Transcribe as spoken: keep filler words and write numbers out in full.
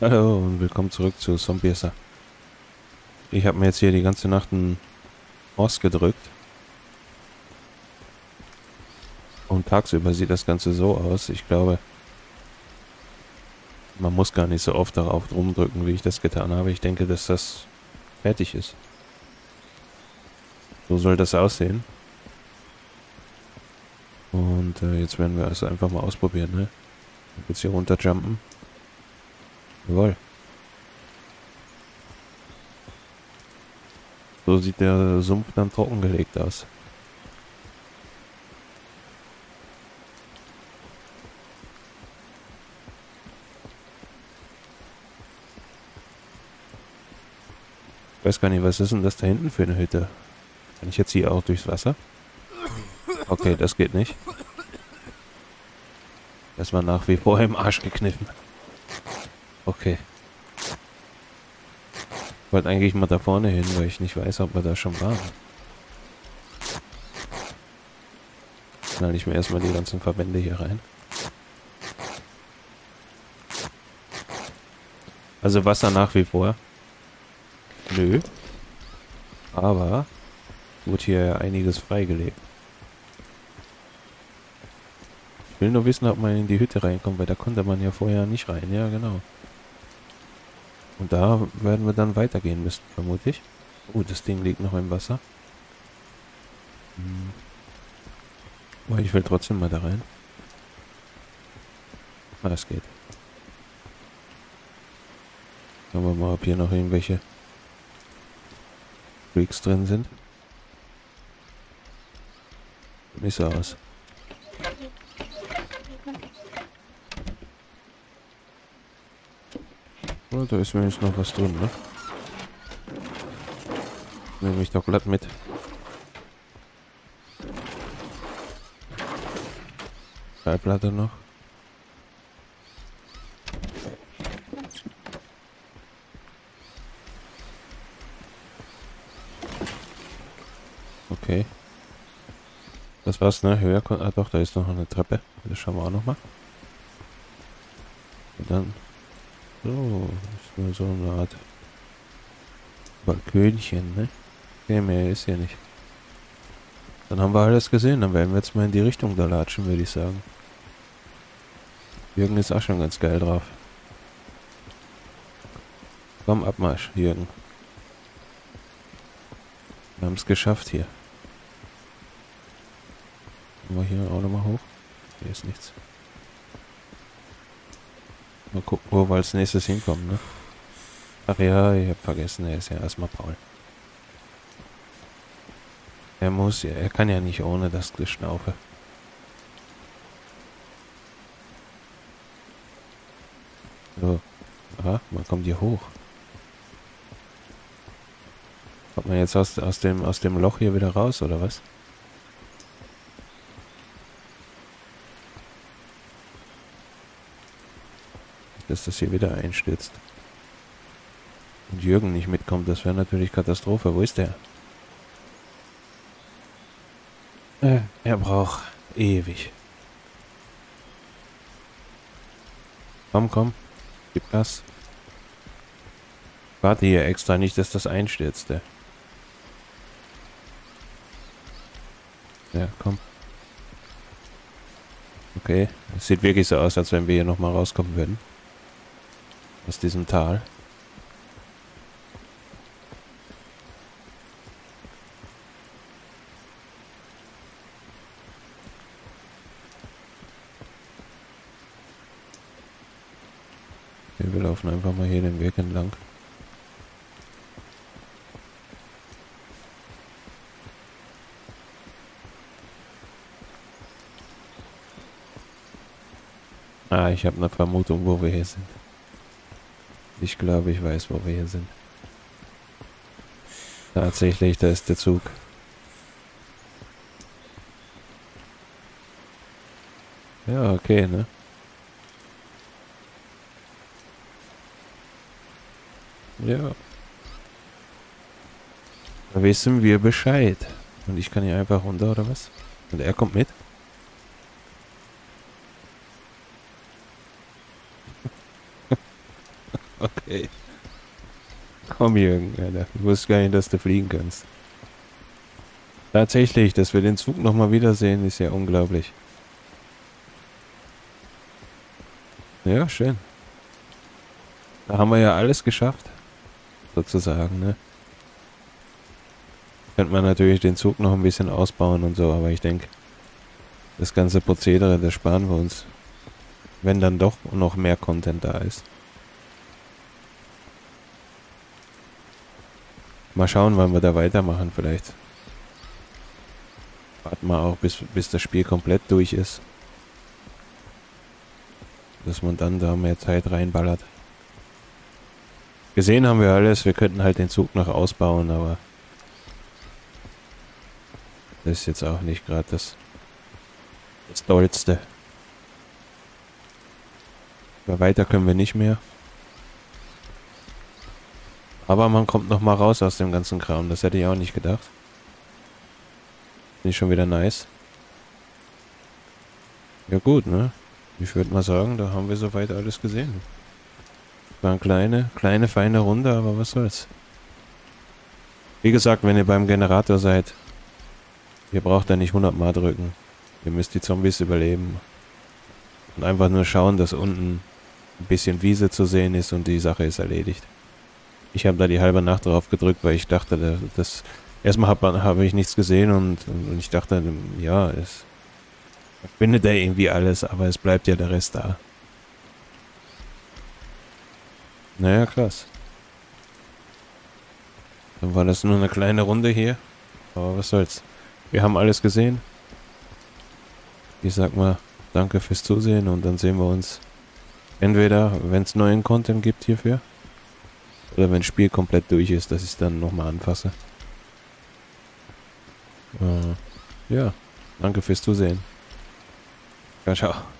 Hallo und willkommen zurück zu Zompiersa. Ich habe mir jetzt hier die ganze Nacht einen Horst gedrückt. Und tagsüber sieht das Ganze so aus. Ich glaube, man muss gar nicht so oft darauf rumdrücken, wie ich das getan habe. Ich denke, dass das fertig ist. So soll das aussehen. Und äh, jetzt werden wir es einfach mal ausprobieren, ne? Jetzt hier runterjumpen. Jawohl. So sieht der Sumpf dann trockengelegt aus. Ich weiß gar nicht, was ist denn das da hinten für eine Hütte? Kann ich jetzt hier auch durchs Wasser? Okay, das geht nicht. Das war nach wie vor im Arsch gekniffen. Okay. Ich wollte eigentlich mal da vorne hin, weil ich nicht weiß, ob wir da schon waren. Knall ich mir erstmal die ganzen Verbände hier rein. Also Wasser nach wie vor. Nö. Aber wurde hier ja einiges freigelegt. Ich will nur wissen, ob man in die Hütte reinkommt, weil da konnte man ja vorher nicht rein. Ja, genau. Und da werden wir dann weitergehen müssen, vermute ich. Oh, das Ding liegt noch im Wasser. Hm. Aber ich will trotzdem mal da rein. Ah, das geht. Schauen wir mal, ob hier noch irgendwelche Freaks drin sind. Nicht so aus. Oh, da ist wenigstens noch was drin, ne? Nehme ich doch glatt mit. Schallplatte noch. Okay. Das war's, ne? Höher kommt. Ah doch, da ist noch eine Treppe. Das schauen wir auch nochmal. Und dann. So, ist nur so eine Art Balkönchen, ne? Okay, mehr ist hier nicht. Dann haben wir alles gesehen, dann werden wir jetzt mal in die Richtung da latschen, würde ich sagen. Jürgen ist auch schon ganz geil drauf. Komm, Abmarsch, Jürgen. Wir haben es geschafft hier. Kommen wir hier auch nochmal hoch? Hier ist nichts. Mal gucken, wo wir als nächstes hinkommen, ne? Ach ja, ich hab vergessen, er ist ja erstmal Paul. Er muss ja, er kann ja nicht ohne das Geschnaufe. So. Aha, man kommt hier hoch. Kommt man jetzt aus, aus, dem, aus dem Loch hier wieder raus, oder was? Dass das hier wieder einstürzt. Und Jürgen nicht mitkommt, das wäre natürlich Katastrophe. Wo ist der? Äh, er braucht ewig. Komm, komm. Gib Gas. Warte hier extra nicht, dass das einstürzte. Ja, komm. Okay. Es sieht wirklich so aus, als wenn wir hier nochmal rauskommen würden. Aus diesem Tal. Wir laufen einfach mal hier den Weg entlang. Ah, ich habe eine Vermutung, wo wir hier sind. Ich glaube, ich weiß, wo wir hier sind. Tatsächlich, da ist der Zug. Ja, okay, ne? Ja. Da wissen wir Bescheid. Und ich kann hier einfach runter, oder was? Und er kommt mit? Ey. Komm, Jürgen, Alter. Ich wusste gar nicht, dass du fliegen kannst. Tatsächlich, dass wir den Zug nochmal wiedersehen, ist ja unglaublich. Ja, schön. Da haben wir ja alles geschafft. Sozusagen, ne? Könnte man natürlich den Zug noch ein bisschen ausbauen und so, aber ich denke, das ganze Prozedere, das sparen wir uns. Wenn dann doch noch mehr Content da ist. Mal schauen, wann wir da weitermachen vielleicht. Warten wir auch, bis, bis das Spiel komplett durch ist. Dass man dann da mehr Zeit reinballert. Gesehen haben wir alles, wir könnten halt den Zug noch ausbauen, aber das ist jetzt auch nicht gerade das, das Dollste. Aber weiter können wir nicht mehr. Aber man kommt noch mal raus aus dem ganzen Kram, das hätte ich auch nicht gedacht. Finde ich schon wieder nice. Ja gut, ne? Ich würde mal sagen, da haben wir soweit alles gesehen. War eine kleine, kleine, feine Runde, aber was soll's. Wie gesagt, wenn ihr beim Generator seid, ihr braucht da nicht hundert Mal drücken. Ihr müsst die Zombies überleben. Und einfach nur schauen, dass unten ein bisschen Wiese zu sehen ist und die Sache ist erledigt. Ich habe da die halbe Nacht drauf gedrückt, weil ich dachte, das... Erstmal habe hab ich nichts gesehen und, und ich dachte, ja, es... Bindet er irgendwie alles, aber es bleibt ja der Rest da. Naja, krass. Dann war das nur eine kleine Runde hier. Aber was soll's. Wir haben alles gesehen. Ich sag mal, danke fürs Zusehen und dann sehen wir uns entweder, wenn es neuen Content gibt hierfür, oder wenn das Spiel komplett durch ist, dass ich es dann nochmal anfasse. Äh, ja, danke fürs Zusehen. Ciao, ciao.